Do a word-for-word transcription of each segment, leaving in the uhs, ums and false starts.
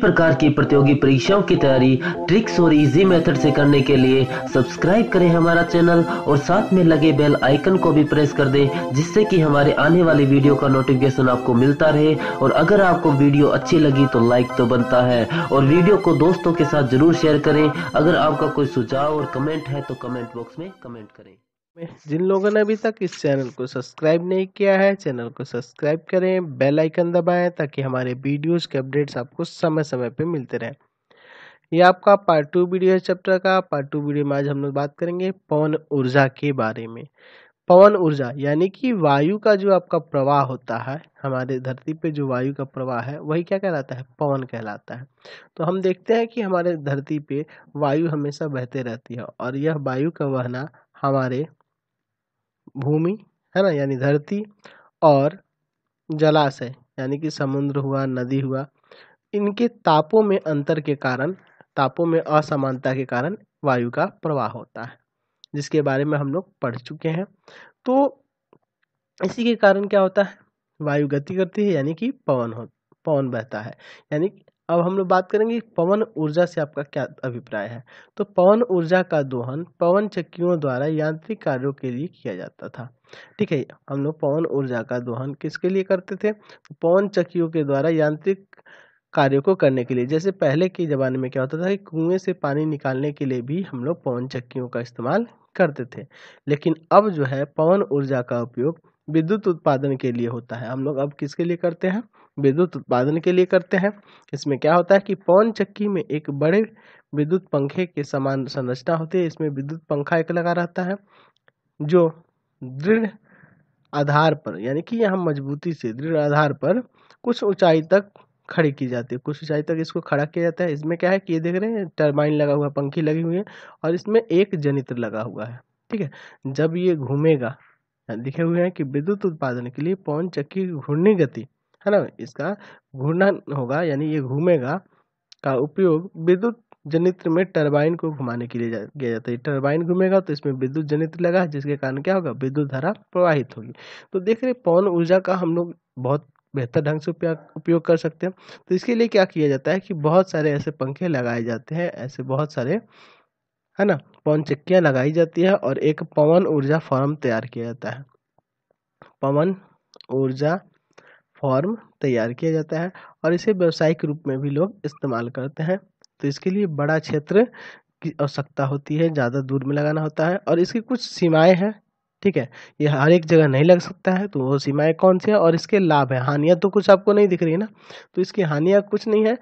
प्रकार की प्रतियोगी परीक्षाओं की तैयारी ट्रिक्स और इजी मेथड से करने के लिए सब्सक्राइब करें हमारा चैनल और साथ में लगे बेल आइकन को भी प्रेस कर दें, जिससे कि हमारे आने वाले वीडियो का नोटिफिकेशन आपको मिलता रहे। और अगर आपको वीडियो अच्छी लगी तो लाइक तो बनता है और वीडियो को दोस्तों के साथ जरूर शेयर करें। अगर आपका कोई सुझाव और कमेंट है तो कमेंट बॉक्स में कमेंट करें। जिन लोगों ने अभी तक इस चैनल को सब्सक्राइब नहीं किया है, चैनल को सब्सक्राइब करें, बेल आइकन दबाएं ताकि हमारे वीडियोस के अपडेट्स आपको समय समय पे मिलते रहें। ये आपका पार्ट टू वीडियो है चैप्टर का। पार्ट टू वीडियो में आज हम लोग बात करेंगे पवन ऊर्जा के बारे में। पवन ऊर्जा यानी कि वायु का जो आपका प्रवाह होता है, हमारे धरती पे जो वायु का प्रवाह है वही क्या कहलाता है? पवन कहलाता है। तो हम देखते हैं कि हमारे धरती पे वायु हमेशा बहते रहती है और यह वायु का बहना हमारे भूमि है ना, यानी धरती, और जलाशय यानी कि समुद्र हुआ, नदी हुआ, इनके तापों में अंतर के कारण, तापों में असमानता के कारण वायु का प्रवाह होता है, जिसके बारे में हम लोग पढ़ चुके हैं। तो इसी के कारण क्या होता है? वायु गति करती है यानी कि पवन हो पवन बहता है। यानी कि अब हम लोग बात करेंगे पवन ऊर्जा से आपका क्या अभिप्राय है। तो पवन ऊर्जा का दोहन पवन चक्कियों द्वारा यांत्रिक कार्यों के लिए किया जाता था। ठीक है, हम लोग पवन ऊर्जा का दोहन किसके लिए करते थे? पवन चक्कियों के द्वारा यांत्रिक कार्यों को करने के लिए। जैसे पहले के ज़माने में क्या होता था कि कुएं से पानी निकालने के लिए भी हम लोग पवन चक्कियों का इस्तेमाल करते थे। लेकिन अब जो है पवन ऊर्जा का उपयोग विद्युत उत्पादन के लिए होता है। हम लोग अब किसके लिए करते हैं? विद्युत उत्पादन के लिए करते हैं। इसमें क्या होता है कि पवन चक्की में एक बड़े विद्युत पंखे के समान संरचना होती है। इसमें विद्युत पंखा एक लगा रहता है जो दृढ़ आधार पर, यानी कि यहाँ मजबूती से दृढ़ आधार पर कुछ ऊंचाई तक खड़ी की जाती है, कुछ ऊंचाई तक इसको खड़ा किया जाता है। इसमें क्या है कि ये देख रहे हैं टरबाइन लगा हुआ, पंखी लगी हुई है और इसमें एक जनित्र लगा हुआ है। ठीक है, जब ये घूमेगा, लिखे हुए हैं कि विद्युत उत्पादन के लिए पवन चक्की घूर्णी गति है ना, इसका घूर्णन होगा यानी ये घूमेगा, का उपयोग विद्युत जनित्र में टरबाइन को घुमाने के लिए किया जाता है। टरबाइन घूमेगा तो इसमें विद्युत जनित्र लगा, जिसके कारण क्या होगा? विद्युत धारा प्रवाहित होगी। तो देख रहे पवन ऊर्जा का हम लोग बहुत बेहतर ढंग से उपयोग कर सकते हैं। तो इसके लिए क्या किया जाता है कि बहुत सारे ऐसे पंखे लगाए जाते हैं, ऐसे बहुत सारे है ना पवन चक्कियाँ लगाई जाती है और एक पवन ऊर्जा फॉर्म तैयार किया जाता है। पवन ऊर्जा फॉर्म तैयार किया जाता है और इसे व्यावसायिक रूप में भी लोग इस्तेमाल करते हैं। तो इसके लिए बड़ा क्षेत्र की आवश्यकता होती है, ज़्यादा दूर में लगाना होता है और इसकी कुछ सीमाएं हैं। ठीक है, ये हर एक जगह नहीं लग सकता है। तो वो सीमाएँ कौन सी है और इसके लाभ है? हानियाँ तो कुछ आपको नहीं दिख रही है ना, तो इसकी हानियाँ कुछ नहीं है।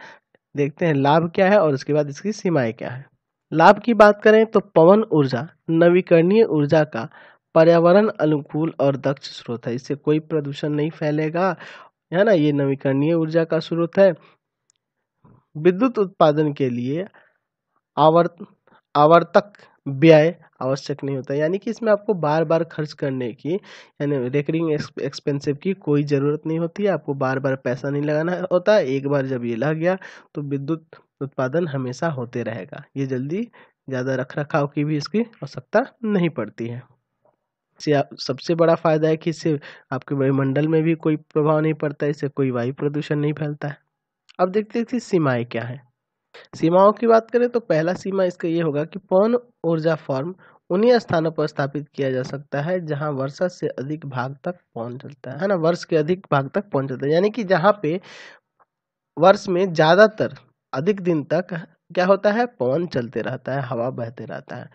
देखते हैं लाभ क्या है और उसके बाद इसकी सीमाएँ क्या है। लाभ की बात करें तो पवन ऊर्जा नवीकरणीय ऊर्जा का पर्यावरण अनुकूल और दक्ष स्रोत है। इससे कोई प्रदूषण नहीं फैलेगा है ना, ये नवीकरणीय ऊर्जा का स्रोत है। विद्युत उत्पादन के लिए आवर्त आवर्तक व्यय आवश्यक नहीं होता, यानी कि इसमें आपको बार बार खर्च करने की, यानी रेकरिंग एक्सपेंसिव की कोई ज़रूरत नहीं होती है। आपको बार बार पैसा नहीं लगाना होता, एक बार जब ये लग गया तो विद्युत उत्पादन हमेशा होते रहेगा। ये जल्दी ज़्यादा रख रखाव की भी इसकी आवश्यकता नहीं पड़ती है। इससे सबसे बड़ा फायदा है कि इससे आपके वायुमंडल में भी कोई प्रभाव नहीं पड़ता है, इससे कोई वायु प्रदूषण नहीं फैलता है। अब देखते हैं कि सीमाएँ क्या हैं। सीमाओं की बात करें तो पहला सीमा इसका ये होगा कि पवन ऊर्जा फॉर्म उन्हीं स्थानों पर स्थापित किया जा सकता है जहां वर्षा से अधिक भाग तक पहुंच जाता है ना, वर्ष के अधिक भाग तक पहुंच जाता है, यानी कि जहां पे वर्ष में ज़्यादातर अधिक दिन तक क्या होता है? पवन चलते रहता है, हवा बहते रहता है।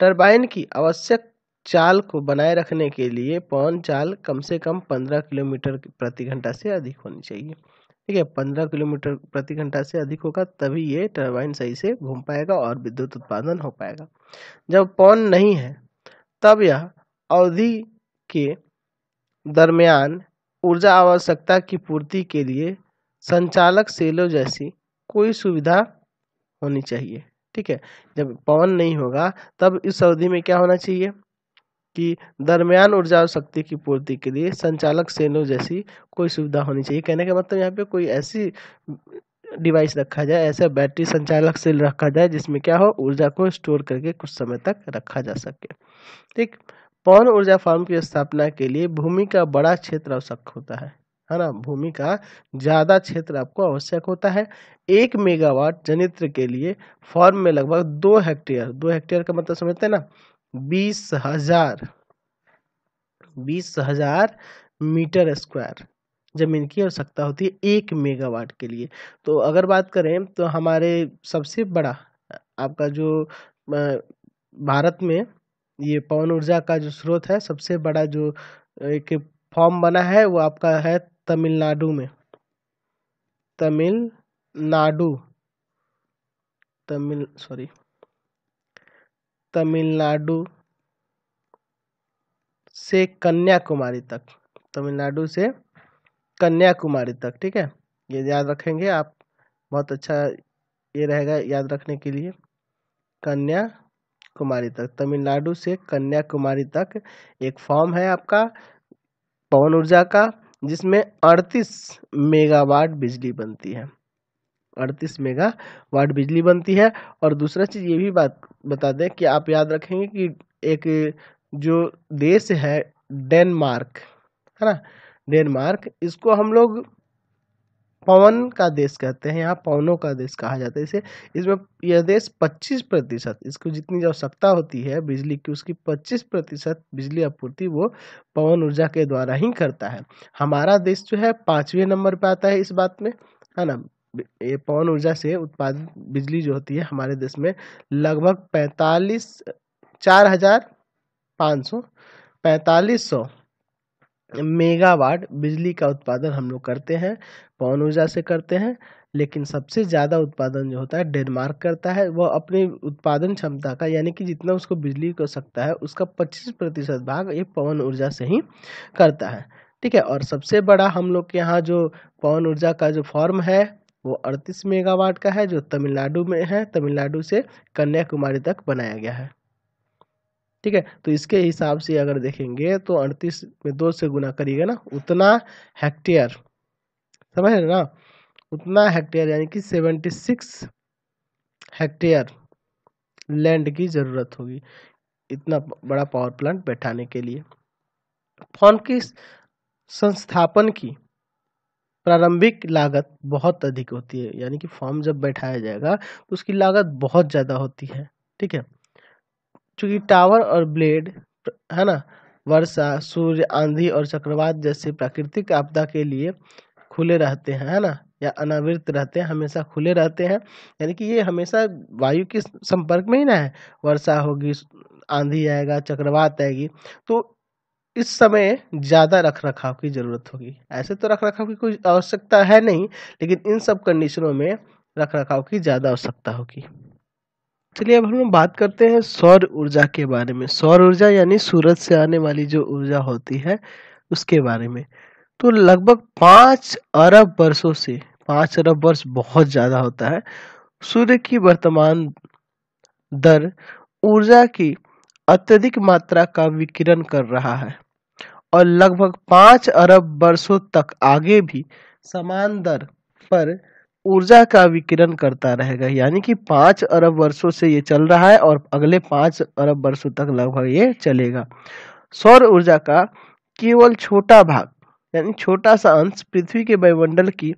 टरबाइन की आवश्यक चाल को बनाए रखने के लिए पवन चाल कम से कम पंद्रह किलोमीटर प्रति घंटा से अधिक होनी चाहिए। ठीक है, पंद्रह किलोमीटर प्रति घंटा से अधिक होगा तभी ये टरबाइन सही से घूम पाएगा और विद्युत उत्पादन हो पाएगा। जब पवन नहीं है तब यह अवधि के दरमियान ऊर्जा आवश्यकता की पूर्ति के लिए संचालक सेलो जैसी कोई सुविधा होनी चाहिए। ठीक है, जब पवन नहीं होगा तब इस अवधि में क्या होना चाहिए कि दरमियान ऊर्जा शक्ति की पूर्ति के लिए संचालक सेलो जैसी कोई सुविधा होनी चाहिए। कहने का मतलब यहाँ पे कोई ऐसी डिवाइस रखा जाए, ऐसा बैटरी संचालक सेल रखा जाए जिसमें क्या हो, ऊर्जा को स्टोर करके कुछ समय तक रखा जा सके। ठीक, पवन ऊर्जा फार्म की स्थापना के लिए भूमि का बड़ा क्षेत्र आवश्यक होता है। है ना, भूमि का ज़्यादा क्षेत्र आपको आवश्यक होता है। एक मेगावाट जनित्र के लिए फॉर्म में लगभग दो हेक्टेयर, दो हेक्टेयर का मतलब समझते हैं ना, बीस हजार बीस हजार मीटर स्क्वायर जमीन की आवश्यकता होती है एक मेगावाट के लिए। तो अगर बात करें तो हमारे सबसे बड़ा आपका जो भारत में ये पवन ऊर्जा का जो स्रोत है, सबसे बड़ा जो एक फॉर्म बना है वो आपका है तमिलनाडु में, तमिलनाडु तमिल सॉरी तमिलनाडु से कन्याकुमारी तक, तमिलनाडु से कन्याकुमारी तक, ठीक है। ये याद रखेंगे आप, बहुत अच्छा ये रहेगा याद रखने के लिए। कन्याकुमारी तक, तमिलनाडु से कन्याकुमारी तक एक फॉर्म है आपका पवन ऊर्जा का, जिसमें अड़तीस मेगावाट बिजली बनती है, अड़तीस मेगावाट बिजली बनती है। और दूसरा चीज़ ये भी बात बता दें कि आप याद रखेंगे कि एक जो देश है डेनमार्क, है ना, डेनमार्क, इसको हम लोग पवन का देश कहते हैं, यहाँ पवनों का देश कहा जाता है इसे। इसमें यह देश पच्चीस प्रतिशत, इसको जितनी आवश्यकता होती है बिजली की, उसकी पच्चीस प्रतिशत बिजली आपूर्ति वो पवन ऊर्जा के द्वारा ही करता है। हमारा देश जो है पाँचवें नंबर पे आता है इस बात में, है ना। ये पवन ऊर्जा से उत्पादित बिजली जो होती है हमारे देश में लगभग पैंतालीस चार हजार पाँच सौ पैंतालीस सौ मेगावाट बिजली का उत्पादन हम लोग करते हैं, पवन ऊर्जा से करते हैं। लेकिन सबसे ज़्यादा उत्पादन जो होता है डेनमार्क करता है। वह अपनी उत्पादन क्षमता का, यानी कि जितना उसको बिजली कर सकता है, उसका पच्चीस प्रतिशत भाग ये पवन ऊर्जा से ही करता है, ठीक है। और सबसे बड़ा हम लोग के यहाँ जो पवन ऊर्जा का जो फॉर्म है वो अड़तीस मेगावाट का है, जो तमिलनाडु में है, तमिलनाडु से कन्याकुमारी तक बनाया गया है, ठीक है। तो इसके हिसाब से अगर देखेंगे तो अड़तीस में दो से गुना करिएगा ना, उतना हेक्टेयर, समझ रहे ना, उतना हेक्टेयर यानी कि सेवेंटी सिक्स हेक्टेयर लैंड की ज़रूरत होगी इतना बड़ा पावर प्लांट बैठाने के लिए। फॉर्म की संस्थापन की प्रारंभिक लागत बहुत अधिक होती है, यानी कि फॉर्म जब बैठाया जाएगा तो उसकी लागत बहुत ज़्यादा होती है, ठीक है। चूँकि टावर और ब्लेड, है ना, वर्षा, सूर्य, आंधी और चक्रवात जैसे प्राकृतिक आपदा के लिए खुले रहते हैं, है ना, या अनावृत रहते हैं, हमेशा खुले रहते हैं, यानी कि ये हमेशा वायु के संपर्क में ही ना है। वर्षा होगी, आंधी आएगा, चक्रवात आएगी, तो इस समय ज़्यादा रख रखाव की ज़रूरत होगी। ऐसे तो रख रखाव की कोई आवश्यकता है नहीं, लेकिन इन सब कंडीशनों में रख रखाव की ज़्यादा आवश्यकता होगी। चलिए अब हम बात करते हैं सौर ऊर्जा के बारे में। सौर ऊर्जा यानी सूरज से आने वाली जो ऊर्जा होती है उसके बारे में। तो लगभग पाँच अरब वर्षों से, पाँच अरब वर्ष बहुत ज़्यादा होता है, सूर्य की वर्तमान दर ऊर्जा की अत्यधिक मात्रा का विकिरण कर रहा है और लगभग पाँच अरब वर्षों तक आगे भी समान दर पर ऊर्जा का विकिरण करता रहेगा। यानी कि पाँच अरब वर्षों से ये चल रहा है और अगले पाँच अरब वर्षों तक लगभग ये चलेगा। सौर ऊर्जा का केवल छोटा भाग, यानी छोटा सा अंश पृथ्वी के वायुमंडल की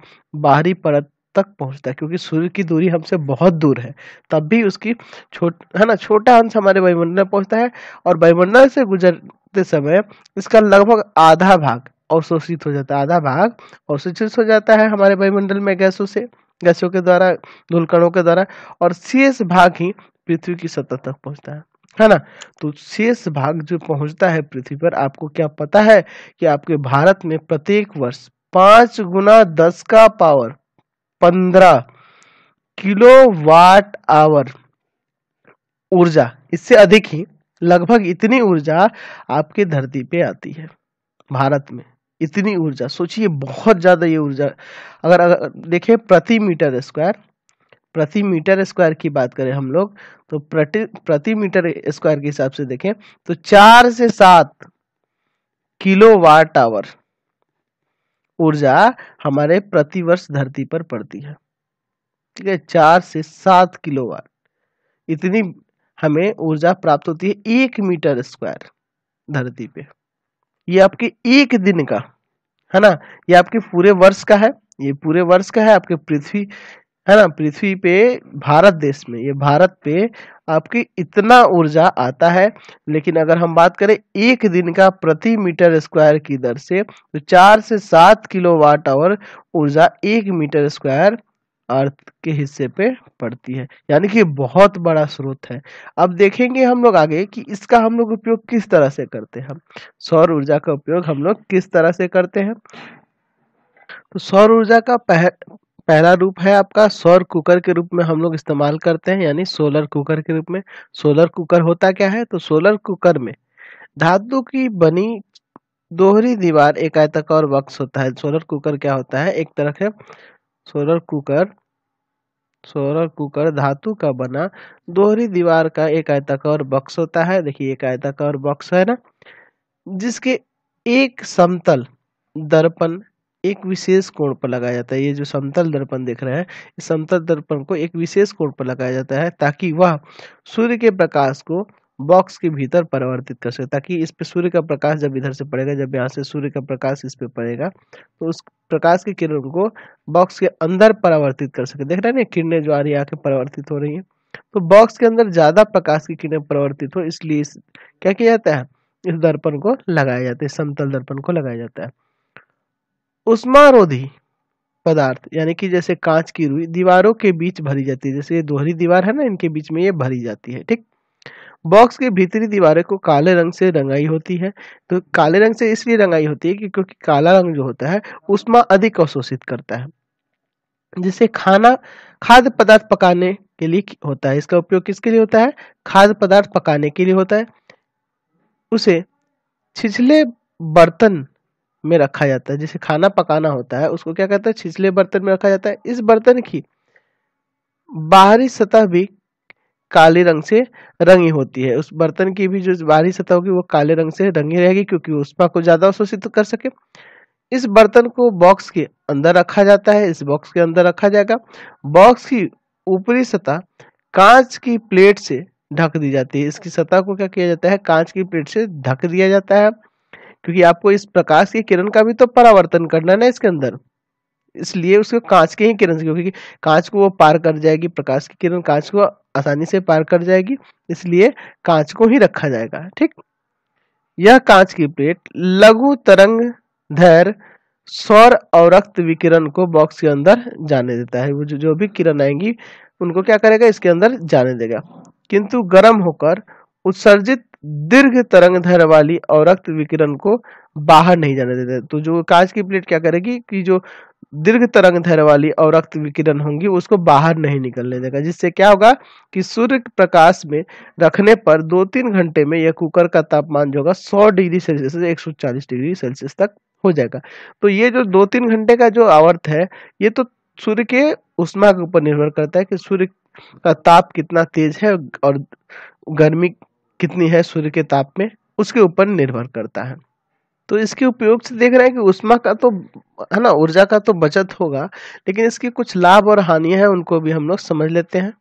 बाहरी परत तक पहुंचता है, क्योंकि सूर्य की दूरी हमसे बहुत दूर है, तब भी उसकी छोट है ना छोटा अंश हमारे वायुमंडल पहुँचता है और वायुमंडल से गुजरते समय इसका लगभग आधा भाग अवशोषित हो जाता है, आधा भाग अवशोषित हो जाता है हमारे वायुमंडल में गैसों से, गैसों के द्वारा, धूलकणों के द्वारा, और शेष भाग ही पृथ्वी की सतह तक पहुंचता है, है ना। तो शेष भाग जो पहुंचता है पृथ्वी पर, आपको क्या पता है कि आपके भारत में प्रत्येक वर्ष पाँच गुना दस का पावर पंद्रह किलो वाट आवर ऊर्जा, इससे अधिक ही लगभग इतनी ऊर्जा आपके धरती पे आती है भारत में। इतनी ऊर्जा सोचिए, बहुत ज़्यादा ये ऊर्जा। अगर अगर देखें प्रति मीटर स्क्वायर, प्रति मीटर स्क्वायर की बात करें हम लोग तो प्रति प्रति मीटर स्क्वायर के हिसाब से देखें तो चार से सात किलो वाट आवर ऊर्जा हमारे प्रतिवर्ष धरती पर पड़ती है, ठीक है। चार से सात किलो वाट इतनी हमें ऊर्जा प्राप्त होती है एक मीटर स्क्वायर धरती पे। ये आपके एक दिन का, है ना, ये आपके पूरे वर्ष का है, ये पूरे वर्ष का है आपके पृथ्वी, है ना, पृथ्वी पे भारत देश में, ये भारत पे आपकी इतना ऊर्जा आता है। लेकिन अगर हम बात करें एक दिन का प्रति मीटर स्क्वायर की दर से, तो चार से सात किलोवाट आवर ऊर्जा एक मीटर स्क्वायर अर्थ के हिस्से पे पड़ती है, यानी कि बहुत बड़ा स्रोत है। अब देखेंगे हम लोग आगे कि इसका हम लोग उपयोग किस तरह से करते हैं, हम सौर ऊर्जा का उपयोग हम लोग किस तरह से करते हैं। तो सौर ऊर्जा का पह, पहला रूप है आपका सौर कुकर के रूप में हम लोग इस्तेमाल करते हैं, यानी सोलर कुकर के रूप में। सोलर कुकर होता क्या है, तो सोलर कुकर में धातु की बनी दोहरी दीवार, एक आयताकार बक्स होता है। सोलर कुकर क्या होता है, एक तरह के सोलर कुकर, सोलर कुकर धातु का बना दोहरी दीवार का एक आयताकार बक्स होता है। देखिए एक आयताकार बक्स है ना, जिसके एक समतल दर्पण एक विशेष कोण पर लगाया जाता है। ये जो समतल दर्पण देख रहे हैं, इस समतल दर्पण को एक विशेष कोण पर लगाया जाता है, ताकि वह सूर्य के प्रकाश को बॉक्स के भीतर परिवर्तित कर सके। ताकि इस पे सूर्य का प्रकाश जब इधर से पड़ेगा, जब यहाँ से सूर्य का प्रकाश इस पे पड़ेगा, तो उस प्रकाश के किरण को बॉक्स के अंदर परिवर्तित कर सके। देख रहे हैं ना, किरणें जो आ रही है आके परिवर्तित हो रही है, तो बॉक्स के अंदर ज्यादा प्रकाश की किरणें परिवर्तित हो, इसलिए इस, क्या किया जाता है, इस दर्पण को लगाया जाता है, समतल दर्पण को लगाया जाता है। उष्मारोधी पदार्थ, यानी कि जैसे कांच की रुई दीवारों के बीच भरी जाती है, जैसे ये दोहरी दीवार है ना, इनके बीच में ये भरी जाती है, ठीक। बॉक्स के भीतरी दीवारें को काले रंग से रंगाई होती है, तो काले रंग से इसलिए रंगाई होती है कि क्योंकि काला रंग जो होता है उष्मा अधिक अवशोषित करता है, जिससे खाना खाद्य पदार्थ पकाने के लिए होता है। इसका उपयोग किसके लिए होता है, खाद्य पदार्थ पकाने के लिए होता है। उसे छिछले बर्तन में रखा जाता है, जिसे खाना पकाना होता है उसको क्या कहता है, छिछले बर्तन में रखा जाता है। इस बर्तन की बाहरी सतह भी काले रंग से रंगी होती है, उस बर्तन की भी जो बाहरी सतह होगी वो काले रंग से रंगी रहेगी, क्योंकि उष्मा को ज्यादा अवशोषित कर सके। इस बर्तन को बॉक्स के अंदर रखा जाता है, इस बॉक्स के अंदर रखा जाएगा। बॉक्स की ऊपरी सतह कांच की प्लेट से ढक दी जाती है, इसकी सतह को क्या किया जाता है, कांच की प्लेट से ढक दिया जाता है, क्योंकि आपको इस प्रकाश की किरण का भी तो परावर्तन करना है ना इसके अंदर, इसलिए उसको कांच के ही किरण से, क्योंकि कांच को वो पार कर जाएगी, प्रकाश की किरण कांच को आसानी से पार कर जाएगी, इसलिए कांच को ही रखा जाएगा, ठीक। यह कांच की प्लेट लघु तरंग धैर्य सौर अवरक्त विकिरण को बॉक्स के अंदर जाने देता है। वो जो, जो भी किरण आएंगी उनको क्या करेगा, इसके अंदर जाने देगा, किंतु गर्म होकर उत्सर्जित दीर्घ तरंग धैर्य वाली अवरक्त विकिरण को बाहर नहीं जाने देते। तो जो कांच की प्लेट क्या करेगी कि जो दीर्घ तरंग धैर्य वाली अवरक्त विकिरण होंगी उसको बाहर नहीं निकलने देगा, जिससे क्या होगा कि सूर्य प्रकाश में रखने पर दो तीन घंटे में यह कुकर का तापमान जो होगा सौ डिग्री सेल्सियस से एक सौ चालीस डिग्री सेल्सियस तक हो जाएगा। तो ये जो दो तीन घंटे का जो आवर्त है, ये तो सूर्य के उष्मा के ऊपर निर्भर करता है कि सूर्य का ताप कितना तेज है और गर्मी कितनी है सूर्य के ताप में, उसके ऊपर निर्भर करता है। तो इसके उपयोग से देख रहे हैं कि उष्मा का तो है ना, ऊर्जा का तो बचत होगा, लेकिन इसके कुछ लाभ और हानियां हैं, उनको भी हम लोग समझ लेते हैं।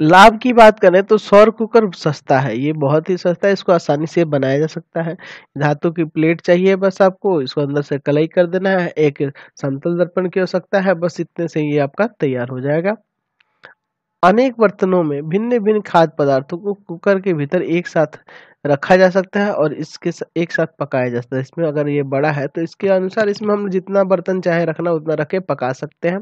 लाभ की बात करें तो सौर कुकर सस्ता है, ये बहुत ही सस्ता है, इसको आसानी से बनाया जा सकता है। धातु की प्लेट चाहिए बस आपको, इसको अंदर से कलाई कर देना है, एक समतल दर्पण की आवश्यकता है, बस इतने से ये आपका तैयार हो जाएगा। अनेक बर्तनों में भिन्न भिन्न खाद्य पदार्थों को कुकर के भीतर एक साथ रखा जा सकता है और इसके एक साथ पकाया जा सकता है। इसमें अगर ये बड़ा है तो इसके अनुसार इसमें हम जितना बर्तन चाहे रखना उतना रखे पका सकते हैं।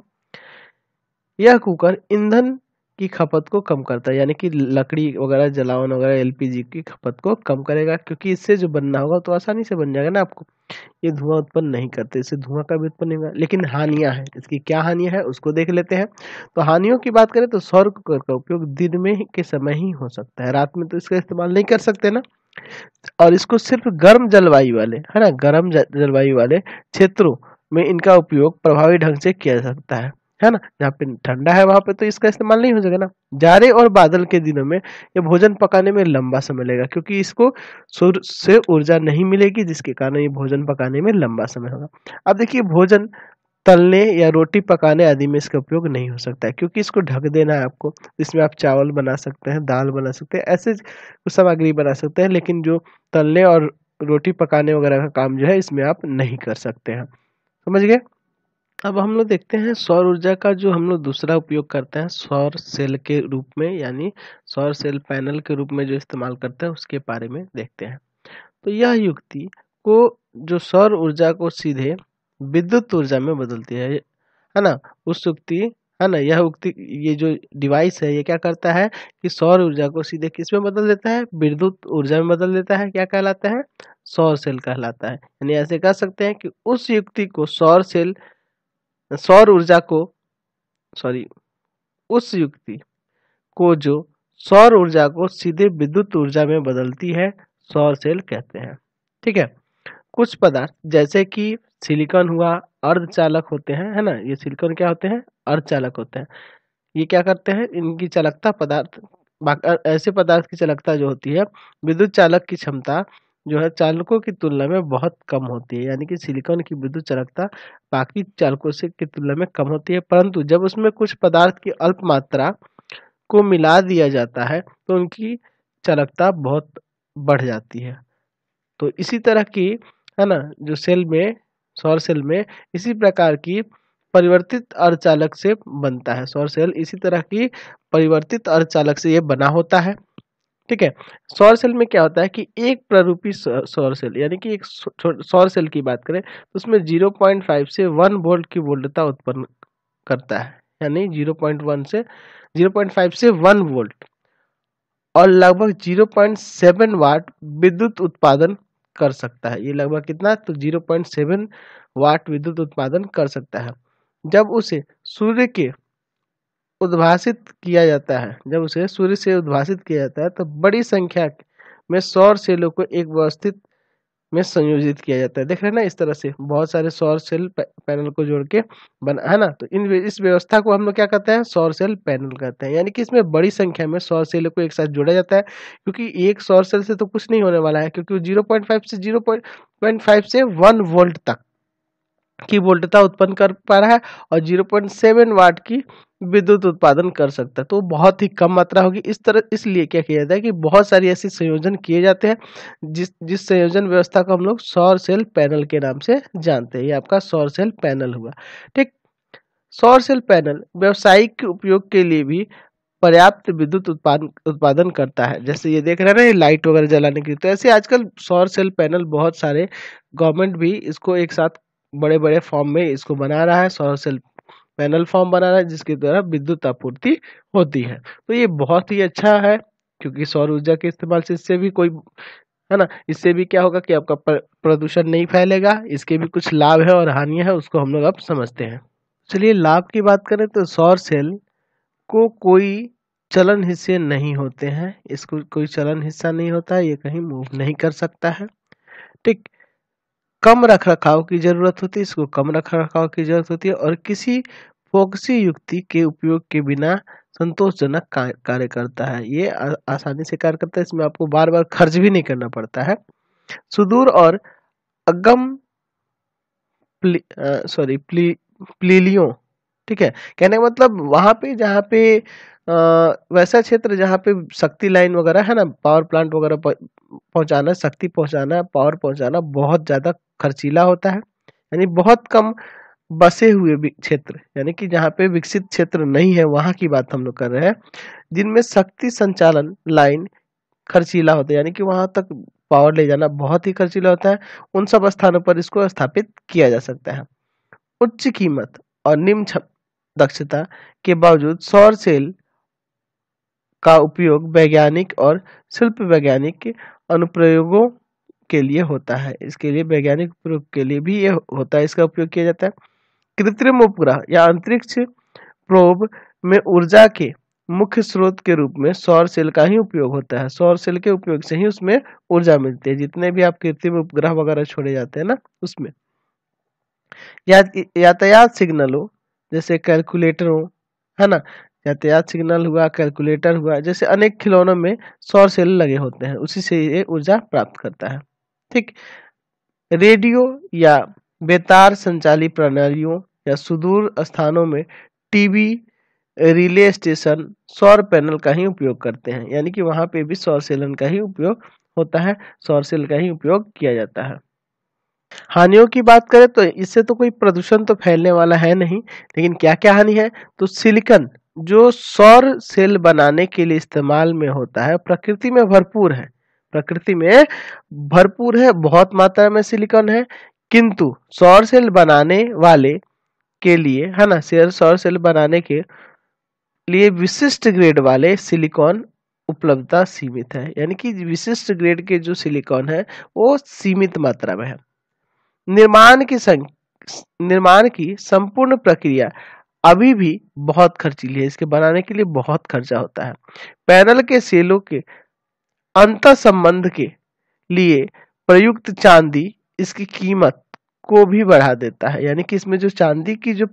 यह कुकर ईंधन की खपत को कम करता है, यानी कि लकड़ी वगैरह जलावन वगैरह एलपीजी की खपत को कम करेगा, क्योंकि इससे जो बनना होगा तो आसानी से बन जाएगा ना, आपको ये धुआं उत्पन्न नहीं करते, इससे धुआं का भी उत्पन्न होगा। लेकिन हानियां हैं, इसकी क्या हानियां हैं उसको देख लेते हैं। तो हानियों की बात करें तो सौर कुकर का उपयोग दिन में के समय ही हो सकता है, रात में तो इसका इस्तेमाल नहीं कर सकते ना, और इसको सिर्फ गर्म जलवायु वाले है ना, गर्म जलवायु वाले क्षेत्रों में इनका उपयोग प्रभावी ढंग से किया जा सकता है, है ना। जहाँ पे ठंडा है वहां पे तो इसका इस्तेमाल नहीं हो जाएगा ना। जाड़े और बादल के दिनों में ये भोजन पकाने में लंबा समय लगेगा, क्योंकि इसको सूर्य से ऊर्जा नहीं मिलेगी, जिसके कारण ये भोजन पकाने में लंबा समय होगा। अब देखिए, भोजन तलने या रोटी पकाने आदि में इसका उपयोग नहीं हो सकता है, क्योंकि इसको ढक देना है आपको। इसमें आप चावल बना सकते हैं, दाल बना सकते हैं, ऐसे सामग्री बना सकते हैं, लेकिन जो तलने और रोटी पकाने वगैरह का काम जो है इसमें आप नहीं कर सकते हैं। समझ गए। अब हम लोग देखते हैं सौर ऊर्जा का जो हम लोग दूसरा उपयोग करते हैं सौर सेल के रूप में, यानी सौर सेल पैनल के रूप में जो इस्तेमाल करते हैं उसके बारे में देखते हैं। तो यह युक्ति को जो सौर ऊर्जा को सीधे विद्युत ऊर्जा में बदलती है, है ना, उस युक्ति, है ना, यह उक्ति, ये जो डिवाइस है ये क्या करता है कि सौर ऊर्जा को सीधे किस में बदल देता है, विद्युत ऊर्जा में बदल देता है। क्या कहलाता है, सौर सेल कहलाता है। यानी ऐसे कह सकते हैं कि उस युक्ति को सौर सेल सौर ऊर्जा को सॉरी उस युक्ति को जो सौर ऊर्जा को सीधे विद्युत ऊर्जा में बदलती है सौर सेल कहते हैं। ठीक है। कुछ पदार्थ जैसे कि सिलिकॉन हुआ, अर्धचालक होते हैं, है ना, ये सिलिकॉन क्या होते हैं, अर्धचालक होते हैं। ये क्या करते हैं, इनकी चालकता पदार्थ ऐसे पदार्थ की चालकता जो होती है विद्युत चालक की क्षमता जो है चालकों की तुलना में बहुत कम होती है। यानी कि सिलिकॉन की विद्युत चालकता बाकी चालकों से की तुलना में कम होती है, परंतु जब उसमें कुछ पदार्थ की अल्प मात्रा को मिला दिया जाता है तो उनकी चालकता बहुत बढ़ जाती है। तो इसी तरह की, है ना, जो सेल में सौर सेल में इसी प्रकार की परिवर्तित अर्धचालक से बनता है सौर सेल, इसी तरह की परिवर्तित अर्धचालक से ये बना होता है। ठीक है। सौर सेल में क्या होता है कि एक प्ररूपी सौर सेल, यानी कि एक सौर सेल की बात करें तो उसमें ज़ीरो पॉइंट फ़ाइव से वन वोल्ट की वोल्टता उत्पन्न करता है, यानी ज़ीरो पॉइंट वन से ज़ीरो पॉइंट फ़ाइव से वन वोल्ट और लगभग ज़ीरो पॉइंट सेवन वाट विद्युत उत्पादन कर सकता है। ये लगभग कितना, तो ज़ीरो पॉइंट सेवन वाट विद्युत उत्पादन कर सकता है। जब उसे सूर्य के उद्भासित किया जाता है जब उसे सूर्य से उद्भासित किया जाता है तो बड़ी संख्या में सौर सेलों को एक व्यवस्थित में संयोजित किया जाता है। देख रहे हैं ना, इस तरह से बहुत सारे सौर सेल पैनल को जोड़ के बना, है ना, तो इन इस व्यवस्था को हम लोग क्या कहते हैं, सौर सेल पैनल कहते हैं। यानी कि इसमें बड़ी संख्या में सौर सेलों को एक साथ जोड़ा जाता है, क्योंकि एक सौर सेल से तो कुछ नहीं होने वाला है, क्योंकि जीरो पॉइंट फाइव से जीरो पॉइंट फाइव से वन वोल्ट तक की वोल्टता उत्पन्न कर पा रहा है और ज़ीरो पॉइंट सेवन वाट की विद्युत उत्पादन कर सकता है। तो बहुत ही कम मात्रा होगी। इस तरह इसलिए क्या किया जाता है कि बहुत सारी ऐसे संयोजन किए जाते हैं जिस जिस संयोजन व्यवस्था को हम लोग सौर सेल पैनल के नाम से जानते हैं। ये आपका सौर सेल पैनल हुआ। ठीक। सौर सेल पैनल व्यावसायिक उपयोग के लिए भी पर्याप्त विद्युत उत्पादन उत्पादन करता है। जैसे ये देख रहे हैं ना, लाइट वगैरह जलाने के लिए, तो ऐसे आजकल सौर सेल पैनल बहुत सारे गवर्नमेंट भी इसको एक साथ बड़े बड़े फॉर्म में इसको बना रहा है, सौर सेल पैनल फॉर्म बना रहा है, जिसके द्वारा विद्युत आपूर्ति होती है। तो ये बहुत ही अच्छा है, क्योंकि सौर ऊर्जा के इस्तेमाल से इससे भी कोई, है ना, इससे भी क्या होगा कि आपका प्रदूषण नहीं फैलेगा। इसके भी कुछ लाभ है और हानियां है, उसको हम लोग अब समझते हैं। चलिए लाभ की बात करें तो सौर सेल को कोई चलन हिस्से नहीं होते हैं, इसको कोई चलन हिस्सा नहीं होता है, ये कहीं मूव नहीं कर सकता है। ठीक। कम रख रखाव की जरूरत होती है, इसको कम रख रखाव की जरूरत होती है और किसी फोकसी युक्ति के उपयोग के बिना संतोषजनक कार्य करता है। ये आ, आसानी से कार्य करता है, इसमें आपको बार बार खर्च भी नहीं करना पड़ता है। सुदूर और अगम प्ली, सॉरी प्ली, प्लीलियों, ठीक है, कहने का मतलब वहाँ पे जहाँ पे आ, वैसा क्षेत्र जहाँ पे शक्ति लाइन वगैरह, है ना, पावर प्लांट वगैरह पहुँचाना, शक्ति पहुँचाना, पावर पहुँचाना बहुत ज़्यादा खर्चीला होता है। यानी बहुत कम बसे हुए क्षेत्र, यानी कि जहाँ पे विकसित क्षेत्र नहीं है, वहाँ की बात हम लोग कर रहे हैं, जिनमें शक्ति संचालन लाइन खर्चीला होता है, यानी कि वहाँ तक पावर ले जाना बहुत ही खर्चीला होता है। उन सब स्थानों पर इसको स्थापित किया जा सकता है। उच्च कीमत और निम्न दक्षता के बावजूद सौर सेल का उपयोग वैज्ञानिक और शिल्प वैज्ञानिक अनुप्रयोगों के लिए होता है। इसके लिए वैज्ञानिक उपयोग के लिए भी ये होता है, इसका उपयोग किया जाता है। कृत्रिम उपग्रह या अंतरिक्ष प्रोब में ऊर्जा के मुख्य स्रोत के रूप में सौर सेल का ही उपयोग होता है। सौर सेल के उपयोग से ही उसमें ऊर्जा मिलती है, जितने भी आप कृत्रिम उपग्रह वगैरह छोड़े जाते हैं ना, उसमें। यातायात सिग्नलों जैसे कैलकुलेटरों, है ना, यातायात सिग्नल हुआ, कैलकुलेटर हुआ, जैसे अनेक खिलौनों में सौर सेल लगे होते हैं, उसी से ये ऊर्जा प्राप्त करता है। ठीक। रेडियो या बेतार संचाली प्रणालियों या सुदूर स्थानों में टीवी रिले स्टेशन सौर पैनल का ही उपयोग करते हैं, यानी कि वहाँ पे भी सौर सेलन का ही उपयोग होता है, सौर सेल का ही उपयोग किया जाता है। हानियों की बात करें तो इससे तो कोई प्रदूषण तो फैलने वाला है नहीं, लेकिन क्या क्या हानि है तो सिलिकॉन जो सौर सेल बनाने के लिए इस्तेमाल में होता है प्रकृति में भरपूर है, प्रकृति में भरपूर है, बहुत मात्रा में सिलिकॉन है, किंतु सौर सेल बनाने वाले के लिए है ना, शेयर सौर सेल बनाने के लिए विशिष्ट ग्रेड वाले सिलिकॉन उपलब्धता सीमित है, यानी कि विशिष्ट ग्रेड के जो सिलिकॉन है वो सीमित मात्रा में है। निर्माण की निर्माण की संपूर्ण प्रक्रिया अभी भी बहुत खर्चीली है, इसके बनाने के लिए बहुत खर्चा होता है। पैनल के सेलों के अंतर संबंध के लिए प्रयुक्त चांदी इसकी कीमत को भी बढ़ा देता है, यानी कि इसमें जो चांदी की जो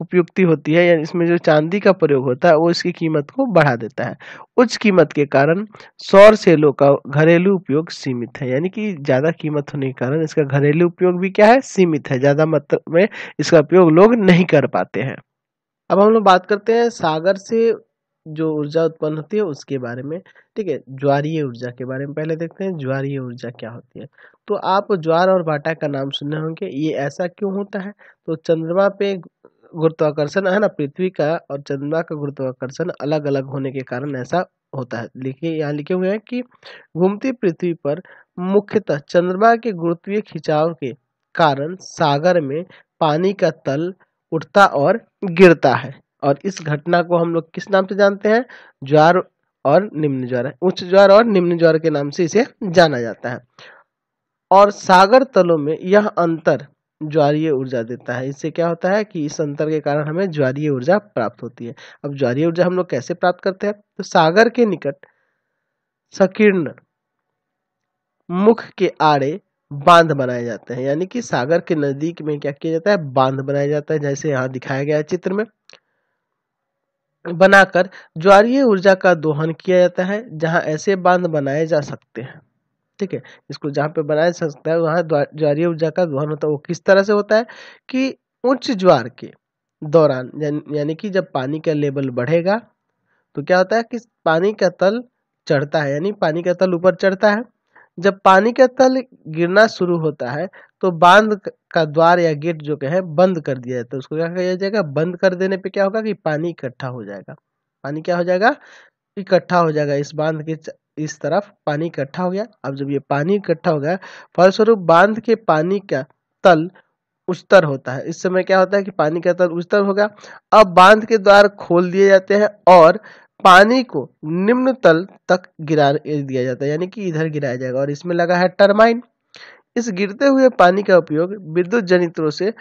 उपयुक्ति होती है, यानी इसमें जो चांदी का प्रयोग होता है वो इसकी कीमत को बढ़ा देता है। उच्च कीमत के कारण सौर सेलों का घरेलू उपयोग सीमित है, यानी कि ज़्यादा कीमत होने के कारण इसका घरेलू उपयोग भी क्या है, सीमित है, ज़्यादा मात्रा में इसका उपयोग लोग नहीं कर पाते हैं। अब हम लोग बात करते हैं सागर से जो ऊर्जा उत्पन्न होती है उसके बारे में, ठीक है। ज्वारीय ऊर्जा के बारे में पहले देखते हैं, ज्वारीय ऊर्जा क्या होती है। तो आप ज्वार और भाटा का नाम सुने होंगे, ये ऐसा क्यों होता है तो चंद्रमा पे गुरुत्वाकर्षण है ना, पृथ्वी का और चंद्रमा का गुरुत्वाकर्षण अलग अलग होने के कारण ऐसा होता है। लिखे यहाँ लिखे हुए हैं कि घूमती पृथ्वी पर मुख्यतः चंद्रमा के गुरुत्वीय खिंचाव के कारण सागर में पानी का तल उठता और गिरता है, और इस घटना को हम लोग किस नाम से जानते हैं, ज्वार और निम्न ज्वार, उच्च ज्वार और निम्न ज्वार के नाम से इसे जाना जाता है। और सागर तलों में यह अंतर ज्वारीय ऊर्जा देता है, इससे क्या होता है कि इस अंतर के कारण हमें ज्वारीय ऊर्जा प्राप्त होती है। अब ज्वारीय ऊर्जा हम लोग कैसे प्राप्त करते हैं तो सागर के निकट संकीर्ण मुख के आड़े बांध बनाए जाते हैं, यानी कि सागर के नजदीक में क्या किया जाता है, बांध बनाया जाता है, जैसे यहाँ दिखाया गया है चित्र में, बनाकर ज्वारीय ऊर्जा का दोहन किया जाता है। जहाँ ऐसे बांध बनाए जा सकते हैं, ठीक है, इसको जहाँ पे बनाया जा सकता है वहाँ ज्वारीय ऊर्जा का दोहन होता है। वो किस तरह से होता है कि उच्च ज्वार के दौरान यान, यानी कि जब पानी का लेवल बढ़ेगा तो क्या होता है कि पानी का तल चढ़ता है, यानी पानी का तल ऊपर चढ़ता है। जब पानी का तल गिरना शुरू होता है तो बांध का द्वार या गेट जो है बंद कर दिया जाता है, उसको क्या किया जाएगा, बंद कर देने पे क्या होगा कि पानी इकट्ठा हो जाएगा, पानी क्या हो जाएगा, इकट्ठा हो जाएगा। इस बांध के इस तरफ पानी इकट्ठा हो गया। अब जब ये पानी इकट्ठा हो गया फलस्वरूप बांध के पानी का तल उच्चतर होता है, इस समय क्या होता है कि पानी का तल उच्चतर होगा। अब बांध के द्वार खोल दिए जाते हैं और पानी को निम्न तल तक गिरा दिया जाता है, यानी कि इधर गिराया जाएगा। और इसमें लगा है टरबाइन। इस गिरते हुए पानी का उपयोग विद्युत जनरेटरों से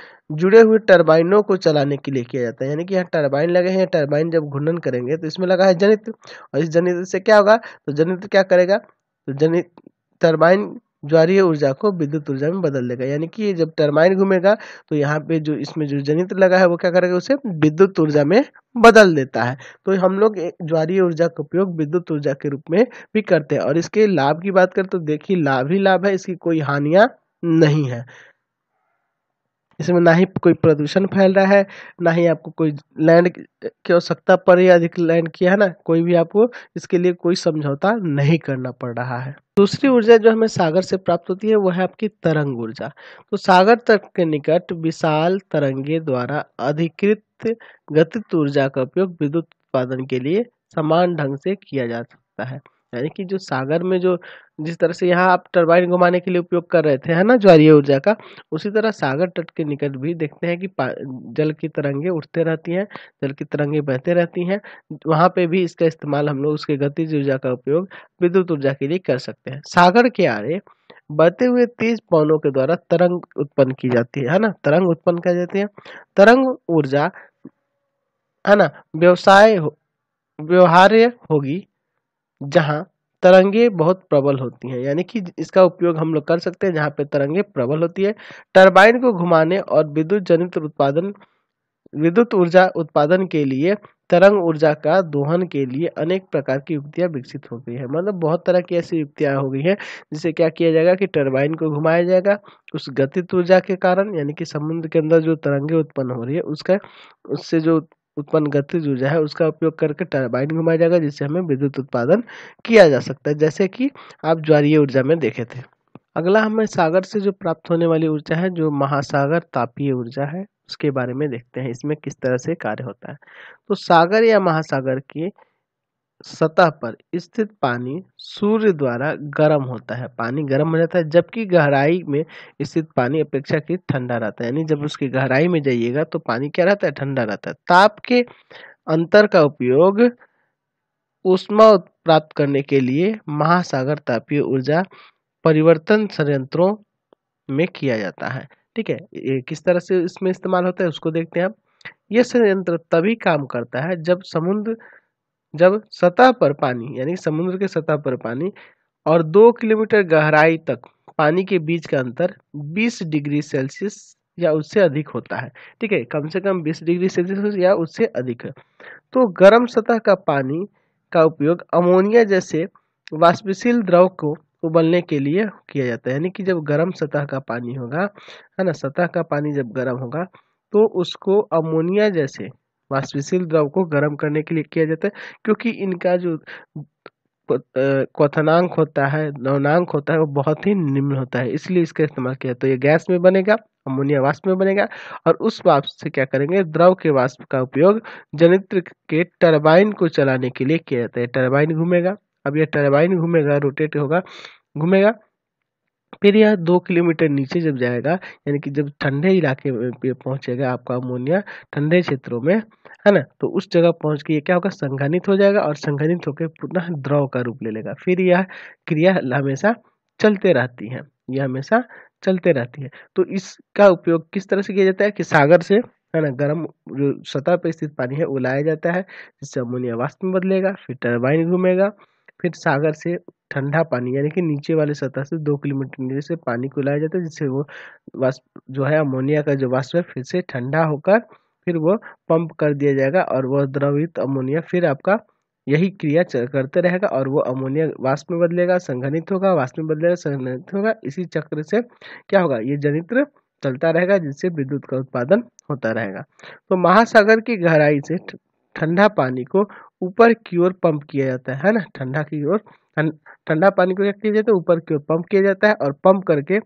जुड़े हुए टरबाइनों को चलाने के लिए किया जाता है, यानी कि यहाँ टरबाइन लगे हैं, टरबाइन जब घूर्णन करेंगे तो इसमें लगा है जनरेटर, और इस जनरेटर से क्या होगा तो जनरेटर क्या करेगा तो जन टरबाइन ज्वारीय ऊर्जा को विद्युत ऊर्जा में बदल देगा, यानी कि जब टरबाइन घूमेगा तो यहाँ पे जो इसमें जो जनरेटर लगा है वो क्या करेगा, उसे विद्युत ऊर्जा में बदल देता है। तो हम लोग ज्वारीय ऊर्जा का उपयोग विद्युत ऊर्जा के रूप में भी करते हैं। और इसके लाभ की बात करें तो देखिए लाभ ही लाभ है, इसकी कोई हानियां नहीं है, इसमें ना ही कोई प्रदूषण फैल रहा है, ना ही आपको कोई लैंड की आवश्यकता पर या अधिक लैंड किया है ना, कोई भी आपको इसके लिए कोई समझौता नहीं करना पड़ रहा है। दूसरी ऊर्जा जो हमें सागर से प्राप्त होती है वह है आपकी तरंग ऊर्जा। तो सागर तट के निकट विशाल तरंगे द्वारा अधिकृत गतिज ऊर्जा का उपयोग विद्युत उत्पादन के लिए समान ढंग से किया जा सकता है, यानी कि जो सागर में जो जिस तरह से यहाँ आप टरबाइन घुमाने के लिए उपयोग कर रहे थे है ना ज्वारीय ऊर्जा का, उसी तरह सागर तट के निकट भी देखते हैं कि जल की तरंगे उठते रहती हैं, जल की तरंगे बहते रहती हैं, वहाँ पे भी इसका इस्तेमाल हम लोग उसके गतिज ऊर्जा का उपयोग विद्युत ऊर्जा के लिए कर सकते हैं। सागर के आड़े बहते हुए तेज पवनों के द्वारा तरंग उत्पन्न की जाती है है ना, तरंग उत्पन्न कर जाती है। तरंग ऊर्जा है ना व्यवसाय व्यवहार्य होगी जहाँ तरंगे बहुत प्रबल होती हैं, यानी कि इसका उपयोग हम लोग कर सकते हैं जहाँ पे तरंगे प्रबल होती है। टरबाइन को घुमाने और विद्युत जनित उत्पादन विद्युत ऊर्जा उत्पादन के लिए तरंग ऊर्जा का दोहन के लिए अनेक प्रकार की युक्तियाँ विकसित हो गई है, मतलब बहुत तरह की ऐसी युक्तियाँ हो गई हैं जिससे क्या किया जाएगा कि टरबाइन को घुमाया जाएगा, उस गतिज ऊर्जा के कारण यानी कि समुद्र के अंदर जो तरंगे उत्पन्न हो रही है उसका उससे जो उत्पन्न गतिज ऊर्जा है उसका उपयोग करके टरबाइन घुमाया जाएगा, जिससे हमें विद्युत उत्पादन किया जा सकता है, जैसे कि आप ज्वारीय ऊर्जा में देखे थे। अगला हमें सागर से जो प्राप्त होने वाली ऊर्जा है, जो महासागर तापीय ऊर्जा है, उसके बारे में देखते हैं, इसमें किस तरह से कार्य होता है। तो सागर या महासागर के सतह पर स्थित पानी सूर्य द्वारा गर्म होता है, पानी गर्म हो जाता है, जबकि गहराई में स्थित पानी अपेक्षाकृत ठंडा रहता है। यानी जब उसकी गहराई में जाइएगा तो पानी क्या रहता है, ठंडा रहता है। ताप के अंतर का उपयोग ऊष्मा प्राप्त करने के लिए महासागर तापीय ऊर्जा परिवर्तन संयंत्रों में किया जाता है। ठीक है, ये किस तरह से इसमें इस्तेमाल होता है उसको देखते हैं आप। यह संयंत्र तभी काम करता है जब समुद्र जब सतह पर पानी यानी समुद्र के सतह पर पानी और दो किलोमीटर गहराई तक पानी के बीच का अंतर बीस डिग्री सेल्सियस या उससे अधिक होता है। ठीक है, कम से कम बीस डिग्री सेल्सियस या उससे अधिक है। तो गर्म सतह का पानी का उपयोग अमोनिया जैसे वाष्पशील द्रव को उबलने के लिए किया जाता है। यानी कि जब गर्म सतह का पानी होगा, है ना, सतह का पानी जब गर्म होगा तो उसको अमोनिया जैसे वाष्पशील द्रव को गर्म करने के लिए किया जाता है, क्योंकि इनका जो क्वथनांक होता है, नवनांक होता है, वो बहुत ही निम्न होता है, इसलिए इसका इस्तेमाल किया जाता है। तो ये गैस में बनेगा, अमोनिया वाष्प में बनेगा, और उस वाष्प से क्या करेंगे, द्रव के वाष्प का उपयोग जनित्र के टरबाइन को चलाने के लिए किया जाता है। टरबाइन घूमेगा, अब यह टरबाइन घूमेगा, रोटेट होगा, घूमेगा, फिर यह दो किलोमीटर नीचे जब जाएगा, यानी कि जब ठंडे इलाके में पहुंचेगा आपका अमोनिया, ठंडे क्षेत्रों में, है ना, तो उस जगह पहुंच के ये क्या होगा, संघनित हो जाएगा और संघनित होकर पुनः द्रव का रूप ले लेगा। फिर यह क्रिया हमेशा चलते रहती है, यह हमेशा चलते रहती है। तो इसका उपयोग किस तरह से किया जाता है कि सागर से, है ना, गर्म जो सतह पर स्थित पानी है वो लाया जाता है, जिससे अमोनिया वाष्प में बदलेगा, फिर टरबाइन घूमेगा, फिर सागर से ठंडा पानी यानी कि नीचे वाले सतह से दो किलोमीटर नीचे से पानी को लाया जाता है, जिससे वो वाष्प जो है, अमोनिया का जो वाष्प है, फिर से ठंडा होकर फिर वो पंप कर दिया जाएगा और वह द्रवित अमोनिया फिर आपका यही क्रिया करते रहेगा और वो अमोनिया वाष्प में बदलेगा, संघनित होगा, वाष्प में बदलेगा, संघनित होगा। इसी चक्र से क्या होगा, ये जनित्र चलता रहेगा, जिससे विद्युत का उत्पादन होता रहेगा। तो महासागर की गहराई से ठंडा पानी को ऊपर की ओर पंप किया जाता है, है ना, ठंडा की ओर, ठंडा पानी को क्या किया जाता है, ऊपर की ओर पंप किया जाता है, और पंप करके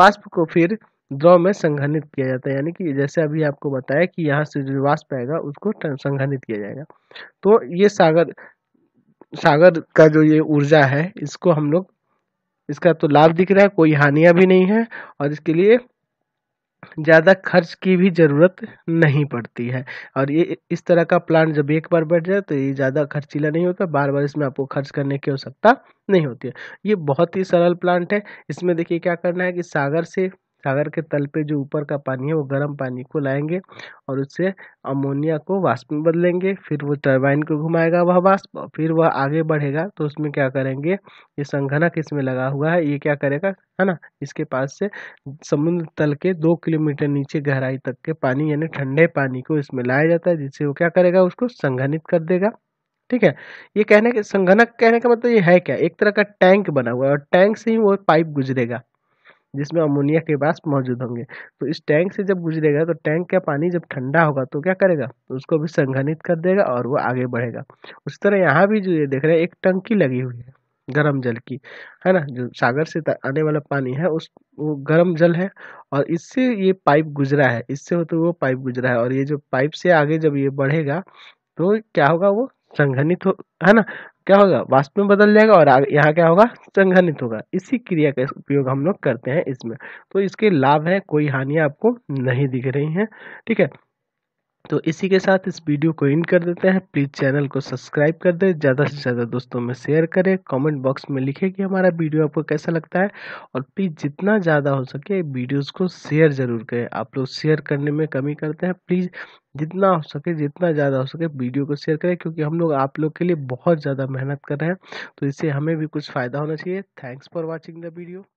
वाष्प को फिर द्रव में संघनित किया जाता है। यानी कि जैसे अभी आपको बताया कि यहाँ से जो वाष्प आएगा उसको संघनित किया जाएगा। तो ये सागर सागर का जो ये ऊर्जा है, इसको हम लोग, इसका तो लाभ दिख रहा है, कोई हानियाँ भी नहीं है, और इसके लिए ज़्यादा खर्च की भी ज़रूरत नहीं पड़ती है। और ये इस तरह का प्लांट जब एक बार बैठ जाए तो ये ज़्यादा खर्चीला नहीं होता, बार बार इसमें आपको खर्च करने की आवश्यकता नहीं होती है। ये बहुत ही सरल प्लांट है। इसमें देखिए क्या करना है कि सागर से, सागर के तल पे जो ऊपर का पानी है वो गर्म पानी को लाएंगे और उससे अमोनिया को वाष्प में बदलेंगे, फिर वो टरबाइन को घुमाएगा वह वाष्प, फिर वह आगे बढ़ेगा तो उसमें क्या करेंगे, ये संघनक इसमें लगा हुआ है, ये क्या करेगा, है ना, इसके पास से समुद्र तल के दो किलोमीटर नीचे गहराई तक के पानी यानी ठंडे पानी को इसमें लाया जाता है, जिससे वो क्या करेगा, उसको संघनित कर देगा। ठीक है, ये कहने के संघनक कहने का मतलब ये है क्या, एक तरह का टैंक बना हुआ है और टैंक से ही वो पाइप गुजरेगा जिसमें अमोनिया के वाष्प मौजूद होंगे। तो इस टैंक से जब गुजरेगा तो टैंक का पानी जब ठंडा होगा तो क्या करेगा, उसको भी संघनित कर देगा और वो आगे बढ़ेगा। उसी तरह यहाँ भी जो ये देख रहे हैं, एक टंकी लगी हुई है गर्म जल की, है ना, जो सागर से आने वाला पानी है उस वो गर्म जल है और इससे ये पाइप गुजरा है, इससे होते वो पाइप गुजरा है, और ये जो पाइप से आगे जब ये बढ़ेगा तो क्या होगा, वो संघनित हो, है ना, क्या होगा, वाष्प में बदल जाएगा और आगे यहाँ क्या होगा, संघनित होगा। इसी क्रिया का उपयोग हम लोग करते हैं इसमें। तो इसके लाभ है, कोई हानियाँ आपको नहीं दिख रही हैं। ठीक है, तो इसी के साथ इस वीडियो को एंड कर देते हैं। प्लीज़ चैनल को सब्सक्राइब कर दें, ज़्यादा से ज़्यादा दोस्तों में शेयर करें, कमेंट बॉक्स में लिखें कि हमारा वीडियो आपको कैसा लगता है, और प्लीज़ जितना ज़्यादा हो सके वीडियोस को शेयर ज़रूर करें। आप लोग शेयर करने में कमी करते हैं, प्लीज़ जितना हो सके जितना ज़्यादा हो सके वीडियो को शेयर करें, क्योंकि हम लोग आप लोग के लिए बहुत ज़्यादा मेहनत कर रहे हैं, तो इससे हमें भी कुछ फ़ायदा होना चाहिए। Thanks for watching the video.